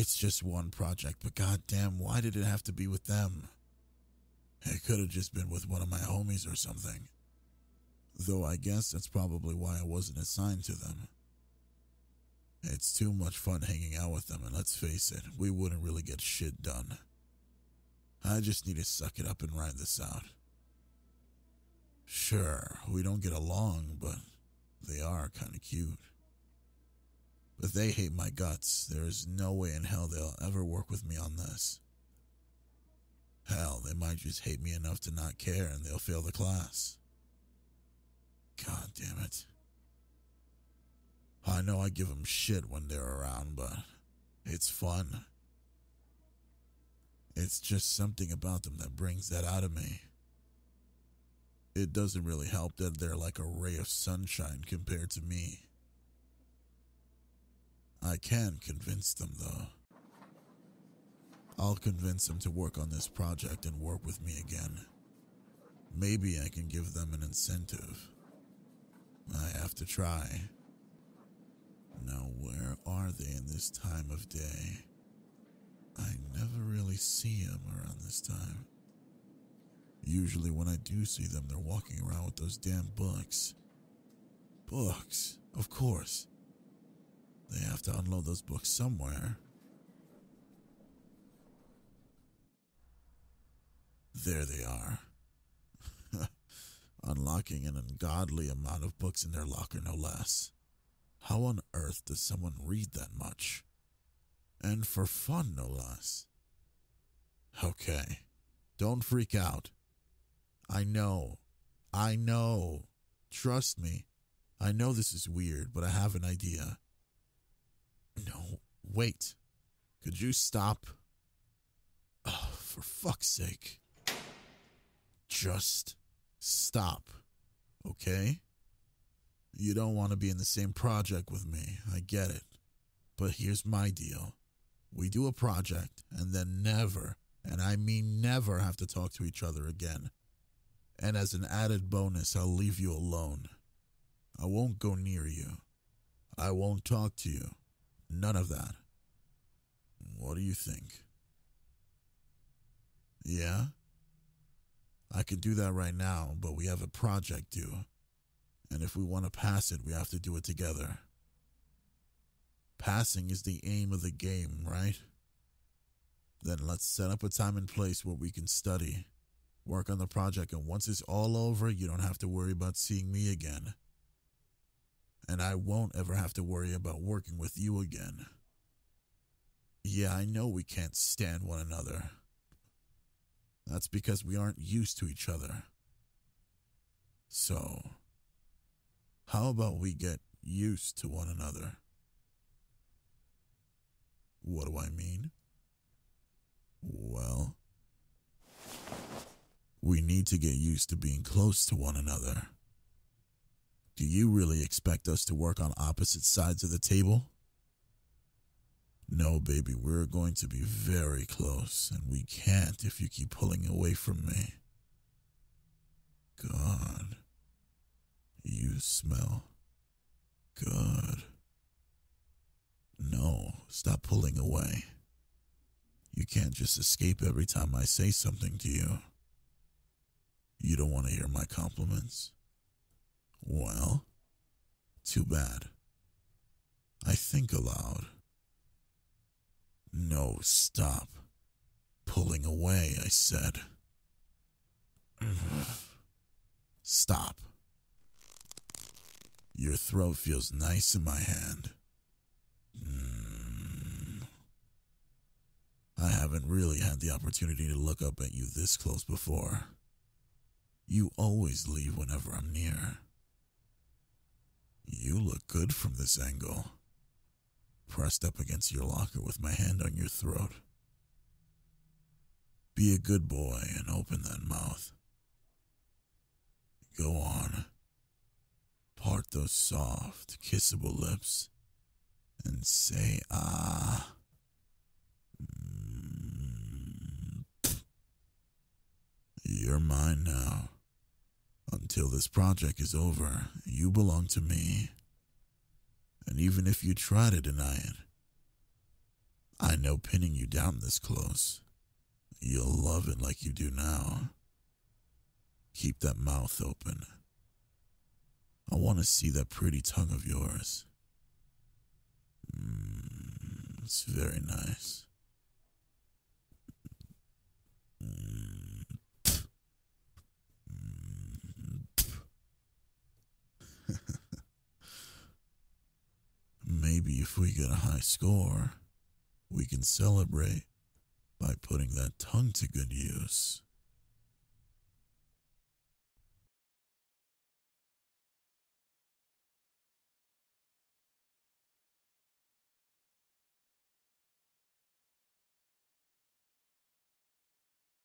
It's just one project, but goddamn, why did it have to be with them? It could have just been with one of my homies or something. Though I guess that's probably why I wasn't assigned to them. It's too much fun hanging out with them, and let's face it, we wouldn't really get shit done. I just need to suck it up and ride this out. Sure, we don't get along, but they are kind of cute. But they hate my guts. There is no way in hell they'll ever work with me on this. Hell, they might just hate me enough to not care and they'll fail the class. God damn it. I know I give them shit when they're around, but it's fun. It's just something about them that brings that out of me. It doesn't really help that they're like a ray of sunshine compared to me. I can convince them, though. I'll convince them to work on this project and work with me again. Maybe I can give them an incentive. I have to try. Now, where are they in this time of day? I never really see them around this time. Usually when I do see them, they're walking around with those damn books. Books, of course. They have to unload those books somewhere. There they are. Unlocking an ungodly amount of books in their locker, no less. How on earth does someone read that much? And for fun, no less. Okay, don't freak out. I know. Trust me. I know this is weird, but I have an idea. No, wait. Could you stop? Oh, for fuck's sake. Just stop, okay? You don't want to be in the same project with me, I get it. But here's my deal. We do a project and then never, and I mean never, have to talk to each other again. And as an added bonus, I'll leave you alone. I won't go near you. I won't talk to you. None of that. What do you think? Yeah? I could do that right now, but we have a project due. And if we want to pass it, we have to do it together. Passing is the aim of the game, right? Then let's set up a time and place where we can study, work on the project, and once it's all over, you don't have to worry about seeing me again. And I won't ever have to worry about working with you again. Yeah, I know we can't stand one another. That's because we aren't used to each other. So, how about we get used to one another? What do I mean? Well, we need to get used to being close to one another. Do you really expect us to work on opposite sides of the table? No, baby, we're going to be very close, and we can't if you keep pulling away from me. God, you smell good. No, stop pulling away. You can't just escape every time I say something to you. You don't want to hear my compliments? Well, too bad. I think aloud. No, stop. Pulling away, I said. Stop. Your throat feels nice in my hand. I haven't really had the opportunity to look up at you this close before. You always leave whenever I'm near. You look good from this angle. Pressed up against your locker with my hand on your throat. Be a good boy and open that mouth. Go on. Part those soft, kissable lips and say, ah. You're mine now. Until this project is over, you belong to me. And even if you try to deny it, I know pinning you down this close, you'll love it like you do now. Keep that mouth open. I want to see that pretty tongue of yours. It's very nice. Maybe if we get a high score, we can celebrate by putting that tongue to good use.